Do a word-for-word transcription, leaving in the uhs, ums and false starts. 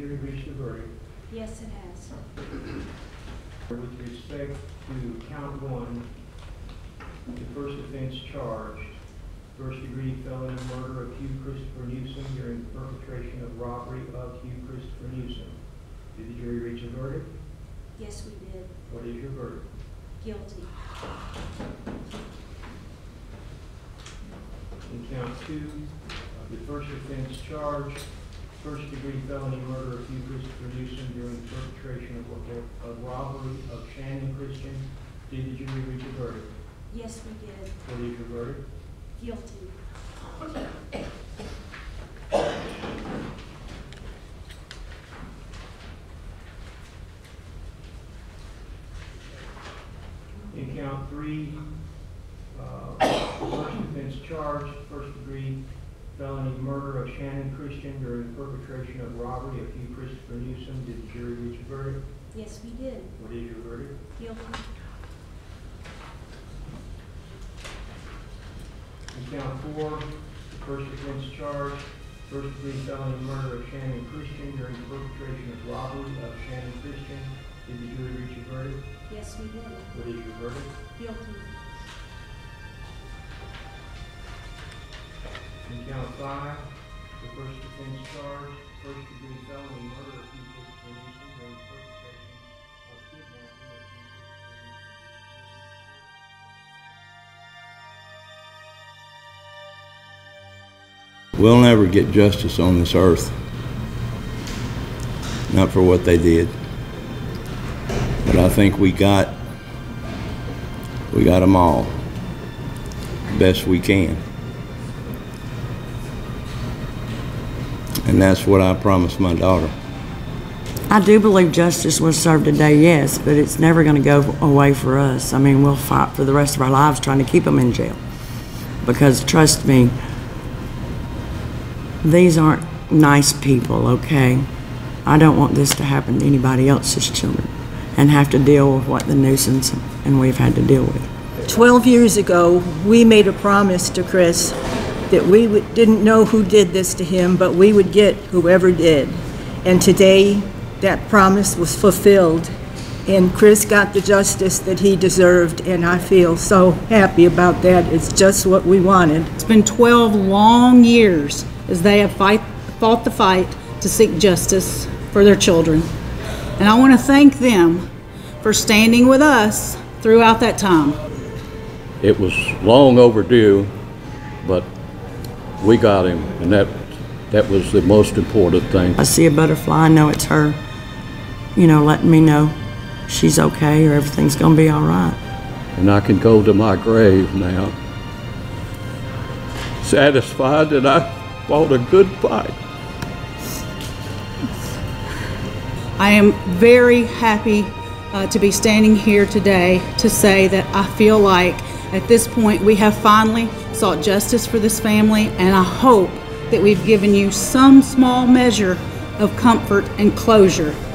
jury reached a verdict? Yes, it has. With respect to count one, the first offense charged, first-degree felony murder of Hugh Christopher Newsom during the perpetration of robbery of Hugh Christopher Newsom. Did the jury reach a verdict? Yes, we did. What is your verdict? Guilty. In count two, the first offense charged, first-degree felony murder of Hugh Christopher Newsom during the perpetration of, of robbery of Channon Christian. Did the jury reach a verdict? Yes, we did. What is your verdict? Guilty. In count three, uh, first offense charged, first-degree felony murder of Channon Christian during the perpetration of robbery of Hugh Christopher Newsom. Did the jury reach a verdict? Yes, we did. What is your verdict? Guilty. In count four, first offense charged, first-degree felony murder of Channon Christian during the perpetration of robbery of Channon Christian. Did the jury reach a verdict? Yes, we did. What is your verdict? Guilty. In count five, the first offense charged, first-degree felony murder of Hugh Christopher Newsom during the perpetration of kidnapping. We'll never get justice on this earth, not for what they did, but I think we got we got them all best we can, and that's what I promised my daughter. I do believe justice was served today, yes, but it's never going to go away for us. I mean, we'll fight for the rest of our lives trying to keep them in jail, because trust me, these aren't nice people, okay? I don't want this to happen to anybody else's children and have to deal with what the nuisance and we've had to deal with. Twelve years ago, we made a promise to Chris that we didn't know who did this to him, but we would get whoever did. And today, that promise was fulfilled, and Chris got the justice that he deserved, and I feel so happy about that. It's just what we wanted. It's been twelve long years as they have fight, fought the fight to seek justice for their children. And I want to thank them for standing with us throughout that time. It was long overdue, but we got him, and that, that was the most important thing. I see a butterfly, I know it's her, you know, letting me know she's okay or everything's going to be all right. And I can go to my grave now, satisfied that I fought a good fight. I am very happy uh, to be standing here today to say that I feel like at this point we have finally sought justice for this family, and I hope that we've given you some small measure of comfort and closure.